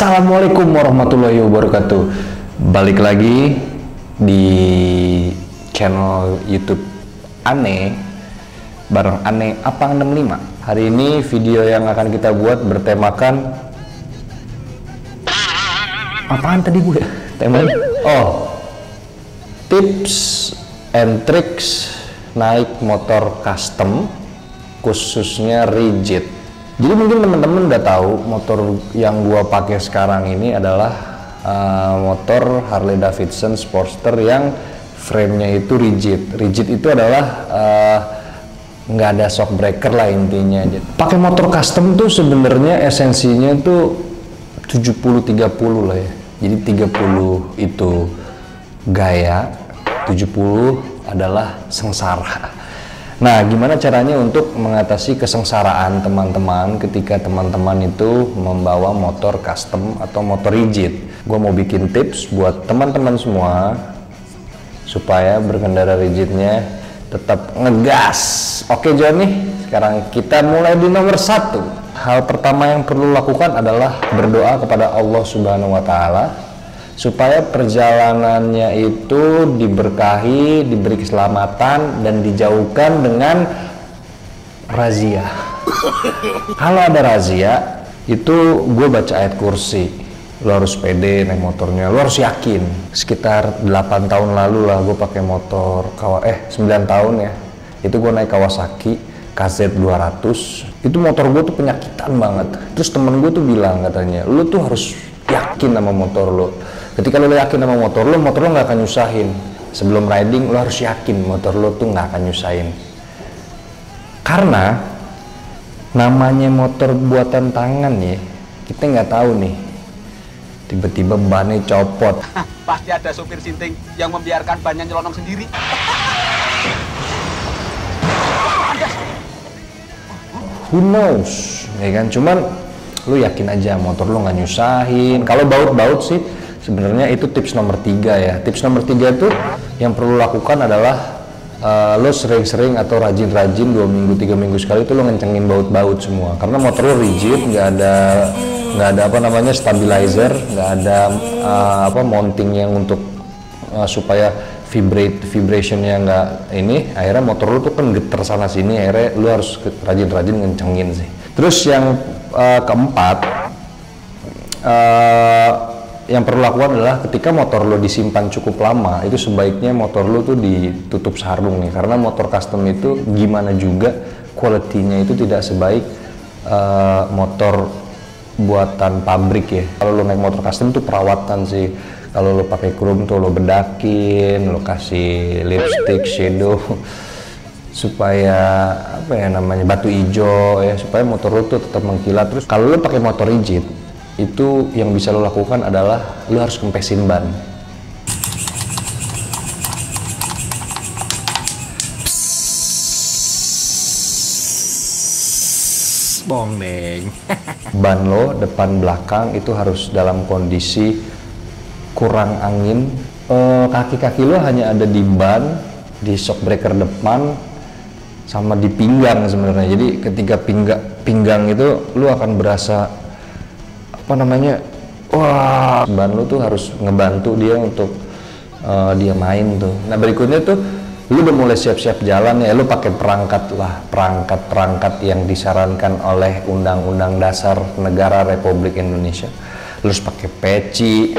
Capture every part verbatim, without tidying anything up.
Assalamualaikum warahmatullahi wabarakatuh. Balik lagi di channel YouTube Ane bareng Ane Apang enam lima. Hari ini video yang akan kita buat bertemakan apaan tadi gue? Temanya? Oh, tips and tricks naik motor custom khususnya rigid. Jadi mungkin teman-teman udah tahu motor yang gua pakai sekarang ini adalah uh, motor Harley Davidson Sportster yang framenya itu rigid. Rigid itu adalah nggak uh, ada shock breaker lah intinya. Pakai motor custom tuh sebenarnya esensinya tuh tujuh puluh tiga puluh lah ya. Jadi tiga puluh itu gaya, tujuh puluh adalah sengsara. Nah, gimana caranya untuk mengatasi kesengsaraan teman-teman ketika teman-teman itu membawa motor custom atau motor rigid? Gue mau bikin tips buat teman-teman semua supaya berkendara rigidnya tetap ngegas. Oke John nih, sekarang kita mulai di nomor satu. Hal pertama yang perlu lakukan adalah berdoa kepada Allah Subhanahu Wa Taala supaya perjalanannya itu diberkahi, diberi keselamatan, dan dijauhkan dengan razia. Kalau ada razia, itu gue baca ayat kursi. Lo harus pede naik motornya, lo harus yakin. Sekitar delapan tahun lalu lah gue pakai motor, eh sembilan tahun ya, itu gue naik Kawasaki K Z dua ratus. Itu motor gue tuh penyakitan banget. Terus temen gue tuh bilang katanya, lo tuh harus yakin sama motor lo. Ketika lo yakin sama motor lo, motor lo nggak akan nyusahin. Sebelum riding, lo harus yakin motor lo tuh nggak akan nyusahin. Karena namanya motor buatan tangan ya, kita nggak tahu nih. Tiba-tiba bannya copot. Hah, pasti ada supir sinting yang membiarkan bannya nyelonong sendiri. Who knows, ya kan? Cuman lu yakin aja motor lu nggak nyusahin. Kalau baut-baut sih sebenarnya itu tips nomor tiga ya. Tips nomor tiga tuh yang perlu lakukan adalah uh, lu sering-sering atau rajin-rajin dua minggu tiga minggu sekali itu lu ngencengin baut-baut semua. Karena motor lu rigid, nggak ada nggak ada apa namanya stabilizer, nggak ada uh, apa mounting yang untuk uh, supaya vibrate vibrationnya nggak ini. Akhirnya motor lu tuh kan geter sana sini. Akhirnya lu harus rajin-rajin ngencengin sih. Terus yang Uh, keempat, uh, yang perlu lakukan adalah ketika motor lo disimpan cukup lama, itu sebaiknya motor lo tuh ditutup sarung nih, karena motor custom itu gimana juga kualitinya itu tidak sebaik uh, motor buatan pabrik ya. Kalau lo naik motor custom tuh perawatan sih. Kalau lo pakai chrome tuh lo bedakin, lo kasih lipstick, shadow, supaya apa ya namanya batu hijau ya, supaya motor lo tuh tetap mengkilat. Terus kalau lo pakai motor rigid, itu yang bisa lo lakukan adalah lo harus kempesin ban. Bongeng. Ban lo depan belakang itu harus dalam kondisi kurang angin. Kaki-kaki lo hanya ada di ban, di shock breaker depan, sama di pinggang sebenarnya. Jadi ketika pinggang pinggang itu lu akan berasa apa namanya, wah, ban lu tuh harus ngebantu dia untuk uh, dia main tuh. Nah berikutnya tuh lu udah mulai siap-siap jalan ya, lu pakai perangkat lah, perangkat-perangkat yang disarankan oleh Undang-Undang Dasar Negara Republik Indonesia. Lu harus pakai peci,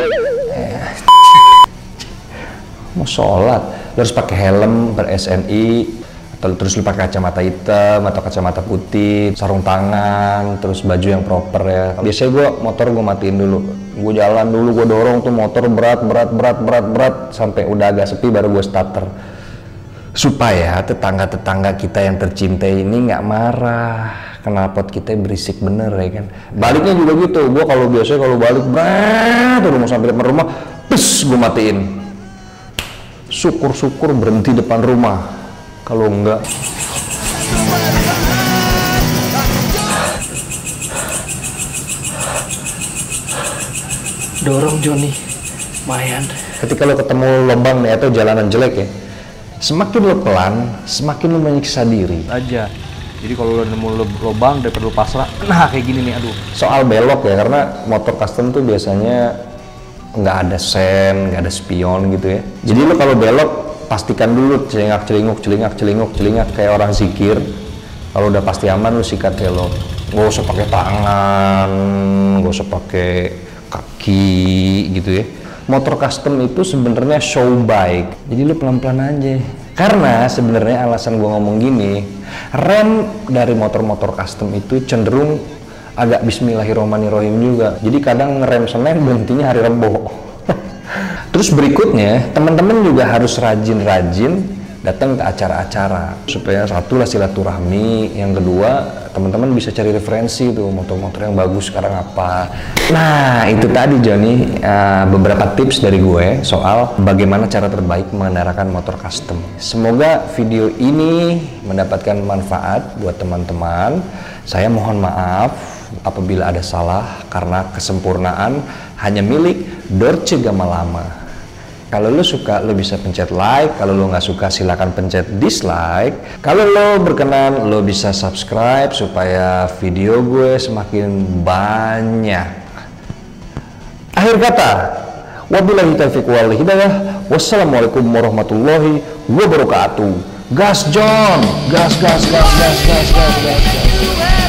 eh, mau sholat, lu harus pakai helm ber S N I. Terus lu pakai kacamata hitam atau kacamata putih, sarung tangan, terus baju yang proper ya. Biasanya gue motor gue matiin dulu, gue jalan dulu, gue dorong tuh motor berat berat berat berat berat sampai udah agak sepi baru gue starter, supaya tetangga-tetangga kita yang tercintai ini nggak marah kenapa kita berisik bener ya kan. Baliknya juga gitu, gue kalau biasanya kalau balik berat udah mau sampai depan rumah, pes gue matiin, syukur-syukur berhenti depan rumah. Kalau enggak, dorong Johnny, lumayan. Ketika lo ketemu lubang nih atau jalanan jelek ya, semakin lo pelan, semakin lo menyiksa diri. Aja. Jadi kalau udah nemu lubang daripada lu pasrah, nah kayak gini nih, aduh. Soal belok ya, karena motor custom tuh biasanya nggak ada sen, nggak ada spion gitu ya. Jadi lu kalau belok pastikan dulu celingak celinguk celingak celinguk celingak kayak orang zikir. Kalau udah pasti aman lu sikat belok. Nggak usah pakai tangan, nggak usah pakai kaki gitu ya. Motor custom itu sebenarnya show bike. Jadi lu pelan-pelan aja. Karena sebenarnya alasan gua ngomong gini, rem dari motor-motor custom itu cenderung agak bismillahirrohmanirrohim juga. Jadi kadang ngerem Senin berhentinya hari Rebo. Terus berikutnya, teman-teman juga harus rajin-rajin datang ke acara-acara supaya satu lah silaturahmi, yang kedua teman-teman bisa cari referensi tuh motor-motor yang bagus sekarang apa. Nah itu tadi Johnny uh, beberapa tips dari gue soal bagaimana cara terbaik mengendarakan motor custom. Semoga video ini mendapatkan manfaat buat teman-teman. Saya mohon maaf apabila ada salah karena kesempurnaan hanya milik Dorce Gamalama. Kalau lo suka, lo bisa pencet like. Kalau lo nggak suka, silakan pencet dislike. Kalau lo berkenan, lo bisa subscribe supaya video gue semakin banyak. Akhir kata, wabillahi taufiq wal hidayah. Wassalamualaikum warahmatullahi wabarakatuh. Gas John, gas, gas, gas, gas, gas, gas, gas.